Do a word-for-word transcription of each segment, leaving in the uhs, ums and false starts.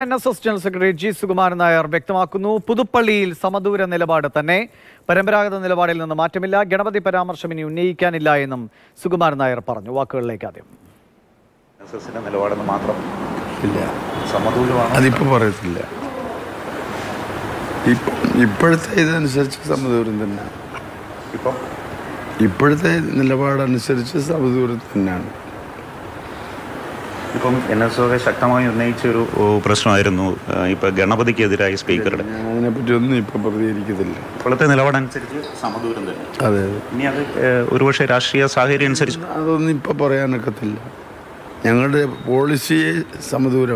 N S S General Secretary G Sukumaran Nair Vyaktamakkunnu, Puduppalliyil Samadura Nilapadu Thanne, Parambaragatha Nilapadil Ninnu Mattamilla, Ganapati Paramarsham ini Unnayikkanilla ennum Sukumaran Nair Paranju. Vaakkukalilekku aadyam. N S S-ന്റെ നിലപാടെന്ന് മാത്രം ഇല്ല. സമദൂരമാണ്. അതിപ്പോ പറയത്തില്ല. ഇപ്പോഴത്തെ ഇതനുസരിച്ച് സമദൂരം തന്നെ. ഇപ്പോ ഇപ്പോഴത്തെ നിലപാടനുസരിച്ച് സമദൂരം തന്നെയാണ്. Because N S S is strong, I don't need to. Oh, question I don't know. I have Ganapati Kediraya speaker. I have not done it. I have not done it. What is the level of uncertainty? Samadhu is there. That is. One year, Rashtriya Sahari uncertainty. I don't need to pay. I have not done it. Our policy is Samadhu.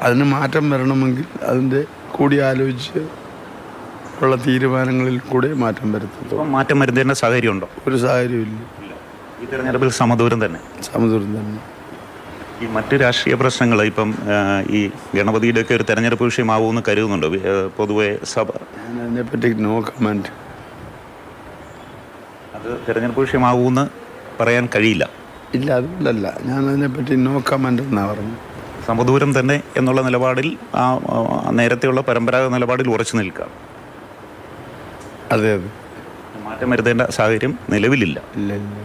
That is my term. My name is. That is Kodi Aloj. All the three banks are Kodi. My term. My term is there. Sahari is there. There is Sahari. There is level Samadhu is there. Samadhu is there. ഈ മറ്റു രാഷ്ട്രീയ പ്രശ്നങ്ങൾ ഇപ്പം ഈ ഗണപതിയുടെ ഒക്കെ ഒരു തെരഞ്ഞെടുപ്പ് വിഷയമാവുമെന്ന് കരുതുന്നുണ്ടോ പൊതുവെ സഭ? അതിനെപ്പറ്റി നോ കമന്റ്. അത് തെരഞ്ഞെടുപ്പ് വിഷയമാവുമെന്ന് പറയാൻ കഴിയില്ല. ഇല്ല, അതുകൊണ്ടല്ല ഞാൻ അതിനെപ്പറ്റി നോ കമന്റ് എന്നാണ് പറഞ്ഞത്. സമദൂരം തന്നെ എന്നുള്ള നിലപാടിൽ ആ നേരത്തെയുള്ള പരമ്പരാഗത നിലപാടിൽ ഉറച്ചു നിൽക്കാം. അതെ, അതെ മാറ്റം വരുത്തേണ്ട സാഹചര്യം നിലവിലില്ല. ഇല്ല, ഇല്ല.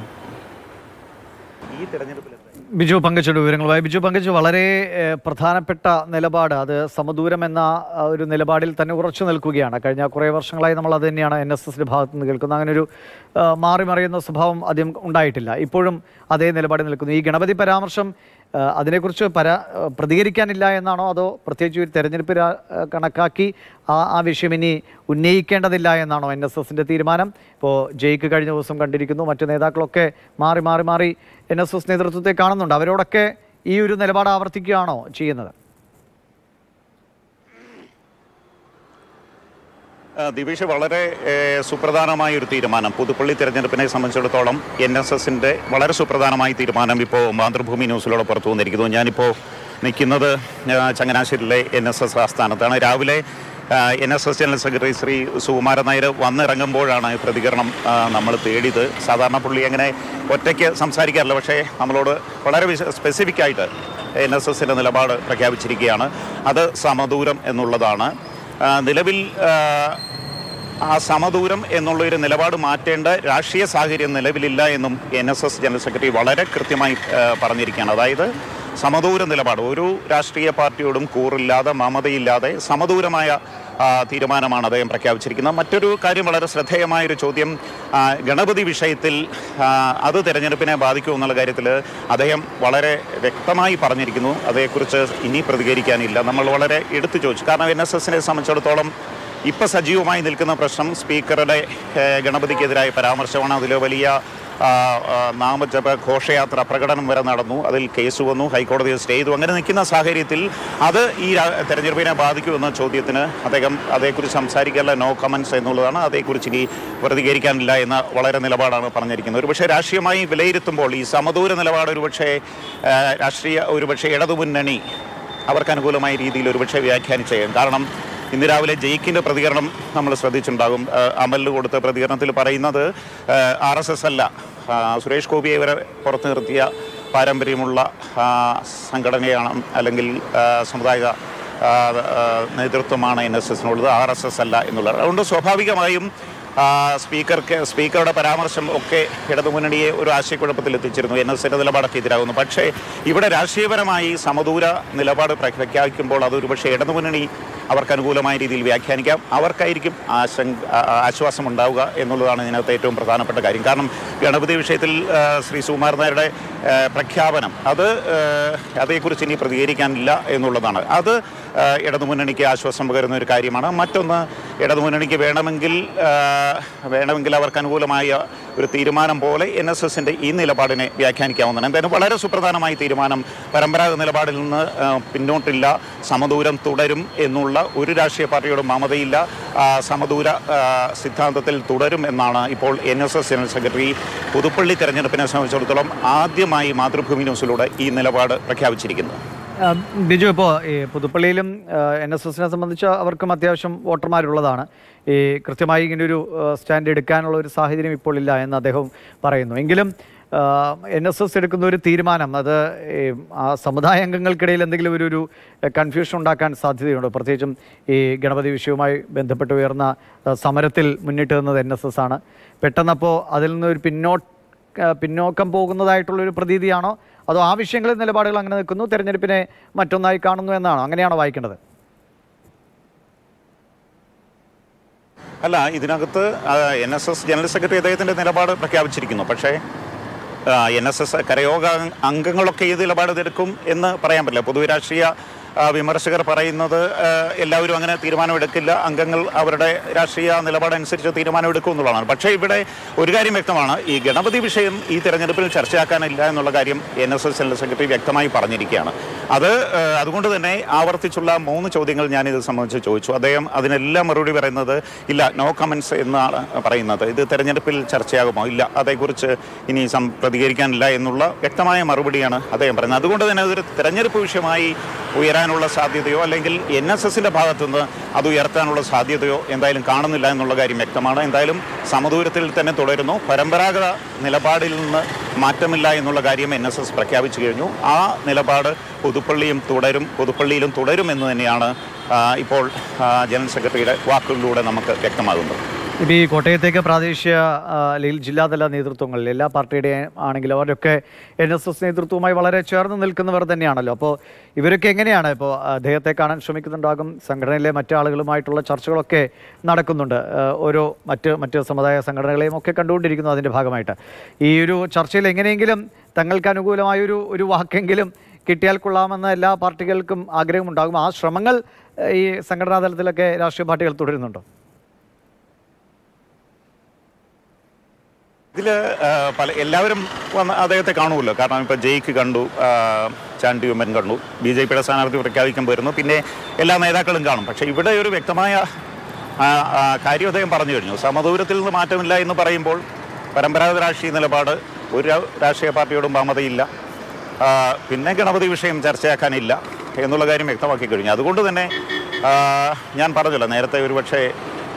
ഈ തെരഞ്ഞെടുപ്പിൽ Biju Pankaj Durangai, Biju Pankaj Valare, Prathanapetta, Nelabada, the Samaduramena, Nelabadil, Tanurchal Kugiana, Karna Korea, Shanghai, Maladeniana, and Necessary Bath and Gilkananu, Mari Mariano Subham, Adim Undaitilla, Ipurum, Ade Nelabadil Kuni, Ganabati Paramarsham, Adekurcha, Para, Pradirikanilla, and Nano, Proteju, Terenipira, Kanakaki, Avishimini, Unikanda the Lion, and Necessary Manam, for Jake Gardino, some country, Mataneda Cloque, Mari Mari Mari, and Associated to the Kanan. അവരോടൊക്കെ ഈ ഒരു നിലപാട് ആവർത്തിക്കുകയാണോ ചെയ്യുന്നത്? ദിവേഷ് വളരെ സുപ്രധാനമായ ഒരു തീരുമാനം പുതുപ്പള്ളി തെരഞ്ഞെടുപ്പിനെ സംബന്ധിച്ചിടത്തോളം എൻ എസ് എസിന്റെ വളരെ സുപ്രധാനമായ തീരുമാനം ഇപ്പോൾ മാതൃഭൂമി ന്യൂസിലൂടെ പുറത്തു വന്നിരിക്കുന്നു. ഞാനിപ്പോൾ നിൽക്കുന്നത് ചങ്ങനാശ്ശേരിയിലെ എൻ എസ് എസ് ആസ്ഥാനത്താണ്. രാവിലെ N S S general secretary Shri Sukumaran Nair വന്നിറങ്ങുമ്പോഴാണ് പ്രതികരണം നമ്മൾ തേടിയത്. സാധാരണ പുള്ളി അങ്ങനെ ഒറ്റയ്ക്ക് സംസാരിക്കാറില്ല, പക്ഷേ നമ്മളോട് വളരെ സ്പെസിഫിക്കായിട്ട് എൻ എസ് എസിൻ്റെ നിലപാട് പ്രഖ്യാപിച്ചിരിക്കുകയാണ്. അത് സമദൂരം എന്നുള്ളതാണ്. നിലവിൽ ആ സമദൂരം എന്നുള്ളൊരു നിലപാട് മാറ്റേണ്ട രാഷ്ട്രീയ സാഹചര്യം നിലവിലില്ല എന്നും N S S general secretary വളരെ കൃത്യമായി പറഞ്ഞിരിക്കുകയാണ്. അതായത് സമദൂര നിലപാട് ഒരു രാഷ്ട്രീയ പാർട്ടിയോടും കൂറില്ലാതെ മമതയില്ലാതെ സമദൂരമായ തീരുമാനമാണ് അദ്ദേഹം പ്രഖ്യാപിച്ചിരിക്കുന്നത്. മറ്റൊരു കാര്യം വളരെ ശ്രദ്ധേയമായൊരു ചോദ്യം ഗണപതി വിഷയത്തിൽ അത് തെരഞ്ഞെടുപ്പിനെ ബാധിക്കുമോ എന്നുള്ള കാര്യത്തിൽ അദ്ദേഹം വളരെ വ്യക്തമായി പറഞ്ഞിരിക്കുന്നു. അതേക്കുറിച്ച് ഇനി പ്രതികരിക്കാനില്ല. നമ്മൾ വളരെ എടുത്തു ചോദിച്ചു. കാരണം എൻ എസ് എസിനെ സംബന്ധിച്ചിടത്തോളം ഇപ്പോൾ സജീവമായി നിൽക്കുന്ന പ്രശ്നം സ്പീക്കറുടെ ഗണപതിക്കെതിരായ പരാമർശമാണ്. അതിൽ വലിയ നാമജപ ഘോഷയാത്ര പ്രകടനം വരെ നടന്നു, അതിൽ കേസ് വന്നു, ഹൈക്കോടതിയിൽ സ്റ്റേ ചെയ്തു. അങ്ങനെ നിൽക്കുന്ന സാഹചര്യത്തിൽ അത് ഈ തെരഞ്ഞെടുപ്പിനെ ബാധിക്കുമെന്ന ചോദ്യത്തിന് അദ്ദേഹം അതേക്കുറിച്ച് സംസാരിക്കാനുള്ള നോ കമൻസ് എന്നുള്ളതാണ്. അതേക്കുറിച്ച് ഇനി പ്രതികരിക്കാനില്ല എന്ന വളരെ നിലപാടാണ് പറഞ്ഞിരിക്കുന്നത്. ഒരുപക്ഷെ രാഷ്ട്രീയമായി വിലയിരുത്തുമ്പോൾ ഈ സമദൂര നിലപാട് ഒരുപക്ഷെ രാഷ്ട്രീയ ഒരുപക്ഷെ ഇടതുമുന്നണി അവർക്ക് അനുകൂലമായ രീതിയിൽ ഒരുപക്ഷെ വ്യാഖ്യാനിച്ചേക്കും. കാരണം ഇന്ന് രാവിലെ ജയിക്കിൻ്റെ പ്രതികരണം നമ്മൾ ശ്രദ്ധിച്ചിട്ടുണ്ടാകും. അമലിന് കൊടുത്ത പ്രതികരണത്തിൽ പറയുന്നത് ആർ എസ് എസ് അല്ല, സുരേഷ് ഗോപിയെ ഇവരെ പുറത്തു നിർത്തിയ പാരമ്പര്യമുള്ള സംഘടനയാണ് അല്ലെങ്കിൽ സമുദായ നേതൃത്വമാണ് എൻ എസ് എസിനുള്ളത്, ആർ എസ് എസ് അല്ല എന്നുള്ളത്. അതുകൊണ്ട് സ്വാഭാവികമായും സ്പീക്കർക്ക് സ്പീക്കറുടെ പരാമർശം ഒക്കെ ഇടതുമുന്നണിയെ ഒരു ആശയക്കുഴപ്പത്തിൽ എത്തിച്ചിരുന്നു. എൻ എസ് എസിൻ്റെ നിലപാടൊക്കെ എതിരാകുന്നു. പക്ഷേ ഇവിടെ രാഷ്ട്രീയപരമായി സമദൂര നിലപാട് പ്രഖ്യാപിക്കുമ്പോൾ അതൊരു പക്ഷേ ഇടതുമുന്നണി അവർക്ക് അനുകൂലമായ രീതിയിൽ വ്യാഖ്യാനിക്കാം. അവർക്കായിരിക്കും ആശങ്ക ആശ്വാസം ഉണ്ടാവുക എന്നുള്ളതാണ് ഇതിനകത്ത് ഏറ്റവും പ്രധാനപ്പെട്ട കാര്യം. കാരണം ഗണപതി വിഷയത്തിൽ ശ്രീ സുകുമാരൻ നായരുടെ പ്രഖ്യാപനം അത് അതേക്കുറിച്ച് ഇനി പ്രതികരിക്കാനില്ല എന്നുള്ളതാണ്. അത് ഇടതുമുന്നണിക്ക് ആശ്വാസം പകരുന്ന ഒരു കാര്യമാണ്. മറ്റൊന്ന് ഇടതുമുന്നണിക്ക് വേണമെങ്കിൽ വേണമെങ്കിൽ അവർക്ക് അനുകൂലമായ ഒരു തീരുമാനം പോലെ എൻ എസ് എസിൻ്റെ ഈ നിലപാടിനെ വ്യാഖ്യാനിക്കാവുന്നതാണ്. എന്തായാലും വളരെ സുപ്രധാനമായ തീരുമാനം. പരമ്പരാഗത നിലപാടിൽ നിന്ന് പിന്നോട്ടില്ല, സമദൂരം തുടരും എന്നുള്ള ഒരു രാഷ്ട്രീയ പാർട്ടിയോടും മമതയില്ല, സമദൂര സിദ്ധാന്തത്തിൽ തുടരും എന്നാണ് ഇപ്പോൾ N S S general secretary Puthuppally തെരഞ്ഞെടുപ്പിനെ സംബന്ധിച്ചിടത്തോളം ആദ്യമായി മാതൃഭൂമി ന്യൂസിലൂടെ ഈ നിലപാട് പ്രഖ്യാപിച്ചിരിക്കുന്നത്. ബിജു, ഇപ്പോൾ ഈ പുതുപ്പള്ളിയിലും എൻ എസ് എസിനെ സംബന്ധിച്ച് അവർക്കും അത്യാവശ്യം വോട്ടർമാരുള്ളതാണ്. ഈ കൃത്യമായി ഇങ്ങനെ ഒരു സ്റ്റാൻഡ് എടുക്കാനുള്ള ഒരു സാഹചര്യം ഇപ്പോൾ ഇല്ല എന്ന് അദ്ദേഹം പറയുന്നു. എങ്കിലും N S S എടുക്കുന്ന ഒരു തീരുമാനം അത് ആ സമുദായ അംഗങ്ങൾക്കിടയിൽ എന്തെങ്കിലും ഒരു ഒരു കൺഫ്യൂഷൻ ഉണ്ടാക്കാൻ സാധ്യതയുണ്ടോ? പ്രത്യേകിച്ചും ഈ ഗണപതി വിഷയവുമായി ബന്ധപ്പെട്ട് ഉയർന്ന സമരത്തിൽ മുന്നിട്ട് നിന്നത് N S S ആണ്. പെട്ടെന്നപ്പോൾ അതിൽ നിന്ന് ഒരു പിന്നോട്ട് പിന്നോക്കം പോകുന്നതായിട്ടുള്ള ഒരു പ്രതീതിയാണോ, അതോ ആ വിഷയങ്ങളിൽ നിലപാടുകൾ അങ്ങനെ നിൽക്കുന്നു, തെരഞ്ഞെടുപ്പിനെ മറ്റൊന്നായി കാണുന്നു എന്നാണോ? അങ്ങനെയാണോ വായിക്കേണ്ടത്? അല്ല, ഇതിനകത്ത് N S S general secretary അദ്ദേഹത്തിൻ്റെ നിലപാട് പ്രഖ്യാപിച്ചിരിക്കുന്നു. പക്ഷേ എൻ എസ് എസ് കരയോഗ അംഗങ്ങളൊക്കെ ഏത് നിലപാടെടുക്കും എന്ന് പറയാൻ പറ്റില്ല. പൊതുവെ രാഷ്ട്രീയ വിമർശകർ പറയുന്നത് എല്ലാവരും അങ്ങനെ തീരുമാനമെടുക്കില്ല, അംഗങ്ങൾ അവരുടെ രാഷ്ട്രീയ നിലപാടനുസരിച്ച് തീരുമാനമെടുക്കും എന്നുള്ളതാണ്. പക്ഷേ ഇവിടെ ഒരു കാര്യം വ്യക്തമാണ്, ഈ ഗണപതി വിഷയം ഈ തെരഞ്ഞെടുപ്പിൽ ചർച്ചയാക്കാനില്ല എന്നുള്ള കാര്യം N S S general secretary വ്യക്തമായി പറഞ്ഞിരിക്കുകയാണ്. അത് അതുകൊണ്ട് തന്നെ ആവർത്തിച്ചുള്ള മൂന്ന് ചോദ്യങ്ങൾ ഞാനിത് സംബന്ധിച്ച് ചോദിച്ചു. അദ്ദേഹം അതിനെല്ലാം മറുപടി പറയുന്നത് ഇല്ല, നോ കമൻസ് എന്നാണ് പറയുന്നത്. ഇത് തെരഞ്ഞെടുപ്പിൽ ചർച്ചയാകുമോ? ഇല്ല, അതേക്കുറിച്ച് ഇനി പ്രതികരിക്കാനില്ല എന്നുള്ള വ്യക്തമായ മറുപടിയാണ് അദ്ദേഹം പറയുന്നത്. അതുകൊണ്ട് തന്നെ അതൊരു തെരഞ്ഞെടുപ്പ് വിഷയമായി ഉയരാനുള്ള സാധ്യതയോ അല്ലെങ്കിൽ എൻ എസ് എസിൻ്റെ ഭാഗത്തുനിന്ന് അത് ഉയർത്താനുള്ള സാധ്യതയോ എന്തായാലും കാണുന്നില്ല എന്നുള്ള കാര്യം വ്യക്തമാണ്. എന്തായാലും സമദൂരത്തിൽ തന്നെ തുടരുന്നു. പരമ്പരാഗത നിലപാടിൽ നിന്ന് മാറ്റമില്ല എന്നുള്ള കാര്യം എൻ എസ് എസ് പ്രഖ്യാപിച്ചു കഴിഞ്ഞു. ആ നിലപാട് പുതുപ്പള്ളിയും തുടരും പുതുപ്പള്ളിയിലും തുടരും എന്ന് തന്നെയാണ് ഇപ്പോൾ ജനറൽ സെക്രട്ടറിയുടെ വാക്കുകളിലൂടെ നമുക്ക് വ്യക്തമാകുന്നത്. ഇപ്പോൾ ഈ കോട്ടയത്തേക്ക് പ്രാദേശിക അല്ലെങ്കിൽ ജില്ലാതല നേതൃത്വങ്ങളിൽ എല്ലാ പാർട്ടിയുടെയും ആണെങ്കിലും അവരൊക്കെ എൻ എസ് എസ് നേതൃത്വവുമായി വളരെ ചേർന്ന് നിൽക്കുന്നവർ തന്നെയാണല്ലോ. അപ്പോൾ ഇവരൊക്കെ എങ്ങനെയാണ് ഇപ്പോൾ അദ്ദേഹത്തെ കാണാൻ ശ്രമിക്കുന്നുണ്ടാകും? സംഘടനയിലെ മറ്റാളുകളുമായിട്ടുള്ള ചർച്ചകളൊക്കെ നടക്കുന്നുണ്ട്. ഓരോ മറ്റ് മറ്റ് സമുദായ സംഘടനകളെയും ഒക്കെ കണ്ടുകൊണ്ടിരിക്കുന്നു. അതിൻ്റെ ഭാഗമായിട്ട് ഈ ഒരു ചർച്ചയിൽ എങ്ങനെയെങ്കിലും തങ്ങൾക്ക് അനുകൂലമായൊരു ഒരു വാക്കെങ്കിലും കിട്ടിയാൽ കൊള്ളാമെന്ന എല്ലാ പാർട്ടികൾക്കും ആഗ്രഹമുണ്ടാകും. ആ ശ്രമങ്ങൾ ഈ സംഘടനാ തലത്തിലൊക്കെ രാഷ്ട്രീയ പാർട്ടികൾ തുടരുന്നുണ്ടോ? ഇതിൽ പല എല്ലാവരും വന്ന് അദ്ദേഹത്തെ കാണുമല്ലോ. കാരണം ഇപ്പോൾ ജയിക്ക് കണ്ടു, ചാണ്ടി ഉമ്മൻ കണ്ടു, ബി ജെ പിയുടെ സ്ഥാനാർത്ഥി പ്രഖ്യാപിക്കാൻ വരുന്നു, പിന്നെ എല്ലാ നേതാക്കളും കാണും. പക്ഷേ ഇവിടെ ഒരു വ്യക്തമായ കാര്യം അദ്ദേഹം പറഞ്ഞു കഴിഞ്ഞു. സമദൂരത്തിൽ നിന്ന് മാറ്റമില്ല എന്ന് പറയുമ്പോൾ പരമ്പരാഗത രാഷ്ട്രീയ നിലപാട്, ഒരു രാഷ്ട്രീയ പാർട്ടിയോടും മമതയില്ല, പിന്നെ ഗണപതി വിഷയം ചർച്ചയാക്കാനില്ല എന്നുള്ള കാര്യം വ്യക്തമാക്കി കഴിഞ്ഞു. അതുകൊണ്ട് തന്നെ ഞാൻ പറഞ്ഞല്ലോ നേരത്തെ, ഒരു പക്ഷേ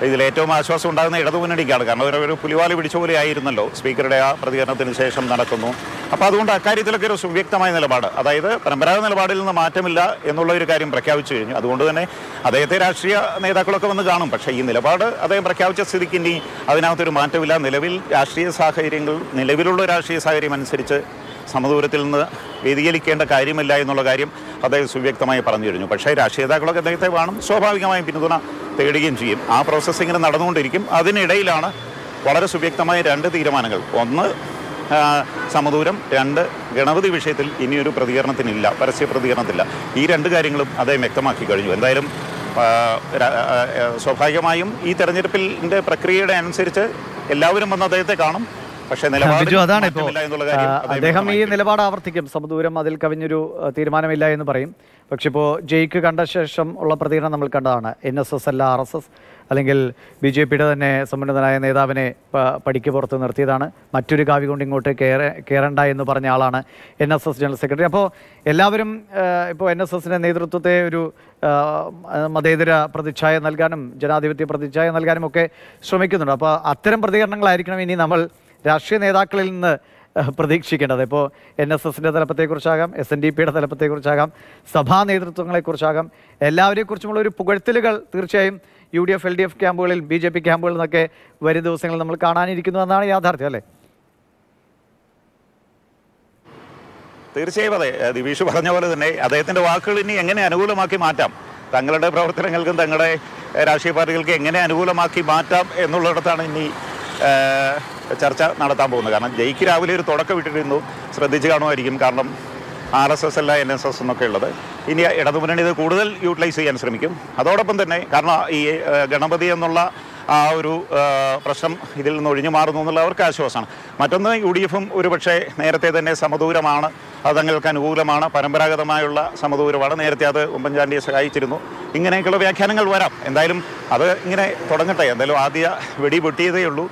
ഇതിലേറ്റവും ആശ്വാസം ഉണ്ടാകുന്ന ഇടതുമുന്നണിക്കാണ്. കാരണം ഒരു ഒരു പുലിവാലി പിടിച്ച പോലെ ആയിരുന്നല്ലോ സ്പീക്കറുടെ ആ പ്രതികരണത്തിന് ശേഷം നടക്കുന്നു. അപ്പോൾ അതുകൊണ്ട് അക്കാര്യത്തിലൊക്കെ ഒരു സുവ്യക്തമായ നിലപാട്, അതായത് പരമ്പരാഗത നിലപാടിൽ നിന്ന് മാറ്റമില്ല എന്നുള്ള ഒരു കാര്യം പ്രഖ്യാപിച്ചു കഴിഞ്ഞു. അതുകൊണ്ട് തന്നെ അദ്ദേഹത്തെ രാഷ്ട്രീയ നേതാക്കളൊക്കെ വന്ന് കാണും. പക്ഷേ ഈ നിലപാട് അദ്ദേഹം പ്രഖ്യാപിച്ച സ്ഥിതിക്ക് ഇനി അതിനകത്തൊരു മാറ്റമില്ല, നിലവിൽ രാഷ്ട്രീയ സാഹചര്യങ്ങൾ നിലവിലുള്ള രാഷ്ട്രീയ സാഹചര്യം അനുസരിച്ച് സമദൂരത്തിൽ നിന്ന് വ്യതിചലിക്കേണ്ട കാര്യമില്ല എന്നുള്ള കാര്യം അദ്ദേഹം സുവ്യക്തമായി പറഞ്ഞു കഴിഞ്ഞു. പക്ഷേ രാഷ്ട്രീയ നേതാക്കളൊക്കെ അദ്ദേഹത്തെ കാണും, സ്വാഭാവികമായും പിന്തുണ തേടുകയും ചെയ്യും. ആ പ്രോസസ്സ് ഇങ്ങനെ നടന്നുകൊണ്ടിരിക്കും. അതിനിടയിലാണ് വളരെ സുവ്യക്തമായ രണ്ട് തീരുമാനങ്ങൾ. ഒന്ന് സമദൂരം, രണ്ട് ഗണപതി വിഷയത്തിൽ ഇനിയൊരു പ്രതികരണത്തിനില്ല, പരസ്യ പ്രതികരണത്തില്ല. ഈ രണ്ട് കാര്യങ്ങളും അദ്ദേഹം വ്യക്തമാക്കി കഴിഞ്ഞു. എന്തായാലും സ്വാഭാവികമായും ഈ തെരഞ്ഞെടുപ്പിൻ്റെ പ്രക്രിയയുടെ അനുസരിച്ച് എല്ലാവരും വന്ന് അദ്ദേഹത്തെ കാണും. അതാണ് ഇപ്പോൾ അദ്ദേഹം ഈ നിലപാട് ആവർത്തിക്കും. സമദൂരം അതിൽ കവിഞ്ഞൊരു തീരുമാനമില്ല എന്ന് പറയും. പക്ഷെ ഇപ്പോൾ ജയിക്ക് കണ്ട ശേഷം ഉള്ള പ്രതികരണം നമ്മൾ കണ്ടതാണ്. എൻ എസ് എസ് അല്ല ആർ എസ് എസ് അല്ലെങ്കിൽ ബി ജെ പിയുടെ തന്നെ സമുന്നതനായ നേതാവിനെ പടിക്ക് പുറത്ത് നിർത്തിയതാണ്. മറ്റൊരു കാവി കൊണ്ട് ഇങ്ങോട്ട് കയറേ കയറണ്ട എന്ന് പറഞ്ഞ ആളാണ് N S S general secretary. അപ്പോൾ എല്ലാവരും ഇപ്പോൾ എൻ എസ് എസിൻ്റെ നേതൃത്വത്തെ ഒരു മതേതര പ്രതിച്ഛായ നൽകാനും ജനാധിപത്യ പ്രതിച്ഛായ നൽകാനും ഒക്കെ ശ്രമിക്കുന്നുണ്ട്. അപ്പോൾ അത്തരം പ്രതികരണങ്ങളായിരിക്കണം ഇനി നമ്മൾ രാഷ്ട്രീയ നേതാക്കളിൽ നിന്ന് പ്രതീക്ഷിക്കേണ്ടത്. ഇപ്പോൾ എൻ എസ് എസിൻ്റെ തലപ്പത്തെക്കുറിച്ചാകാം, എസ് എൻ ഡി പിയുടെ തലപ്പത്തെക്കുറിച്ചാകാം, സഭാ നേതൃത്വങ്ങളെക്കുറിച്ചാകാം, എല്ലാവരെക്കുറിച്ചുമുള്ള ഒരു പുകഴ്ത്തലുകൾ തീർച്ചയായും U D F L D F ക്യാമ്പുകളിൽ, ബി ജെ പി ക്യാമ്പുകളിൽ നിന്നൊക്കെ വരും ദിവസങ്ങളിൽ നമ്മൾ കാണാനിരിക്കുന്നു എന്നാണ് യാഥാർത്ഥ്യം, അല്ലേ? തീർച്ചയായും അതെ. ദിവീഷ് പറഞ്ഞ പോലെ തന്നെ അദ്ദേഹത്തിൻ്റെ വാക്കുകൾ ഇനി എങ്ങനെ അനുകൂലമാക്കി മാറ്റാം, തങ്ങളുടെ പ്രവർത്തനങ്ങൾക്കും തങ്ങളുടെ രാഷ്ട്രീയ പാർട്ടികൾക്ക് എങ്ങനെ അനുകൂലമാക്കി മാറ്റാം എന്നുള്ളിടത്താണ് ഇനി ചർച്ച നടത്താൻ പോകുന്നത്. കാരണം ജയിക്ക് രാവിലെ ഒരു തുടക്കം ഇട്ടിരുന്നു, ശ്രദ്ധിച്ച് കാണുമായിരിക്കും. കാരണം ആർ എസ് എസ് അല്ല എൻ എസ് എസ് എന്നൊക്കെ ഉള്ളത് ഇനി ഇടതുമുന്നണി ഇത് കൂടുതൽ യൂട്ടിലൈസ് ചെയ്യാൻ ശ്രമിക്കും. അതോടൊപ്പം തന്നെ കാരണം ഈ ഗണപതി എന്നുള്ള ആ ഒരു പ്രശ്നം ഇതിൽ നിന്ന് ഒഴിഞ്ഞു മാറുന്നു എന്നുള്ള അവർക്ക് ആശ്വാസമാണ്. മറ്റൊന്ന് യു ഡി എഫും ഒരു പക്ഷേ നേരത്തെ തന്നെ സമദൂരമാണ്, അത് തങ്ങൾക്ക് അനുകൂലമാണ്, പരമ്പരാഗതമായുള്ള സമദൂരമാണ്, നേരത്തെ അത് ഉമ്മൻചാണ്ടിയെ സഹായിച്ചിരുന്നു, ഇങ്ങനെയൊക്കെയുള്ള വ്യാഖ്യാനങ്ങൾ വരാം. എന്തായാലും അത് ഇങ്ങനെ തുടങ്ങട്ടെ. എന്തായാലും ആദ്യ വെടി പൊട്ടിയതേ ഉള്ളൂ.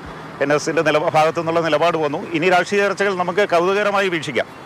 എൻ എസ് എസിൻ്റെ നില ഭാഗത്തു നിന്നുള്ള നിലപാട് വന്നു. ഇനി രാഷ്ട്രീയ ചർച്ചകൾ നമുക്ക് കൗതുകകരമായി വീക്ഷിക്കാം.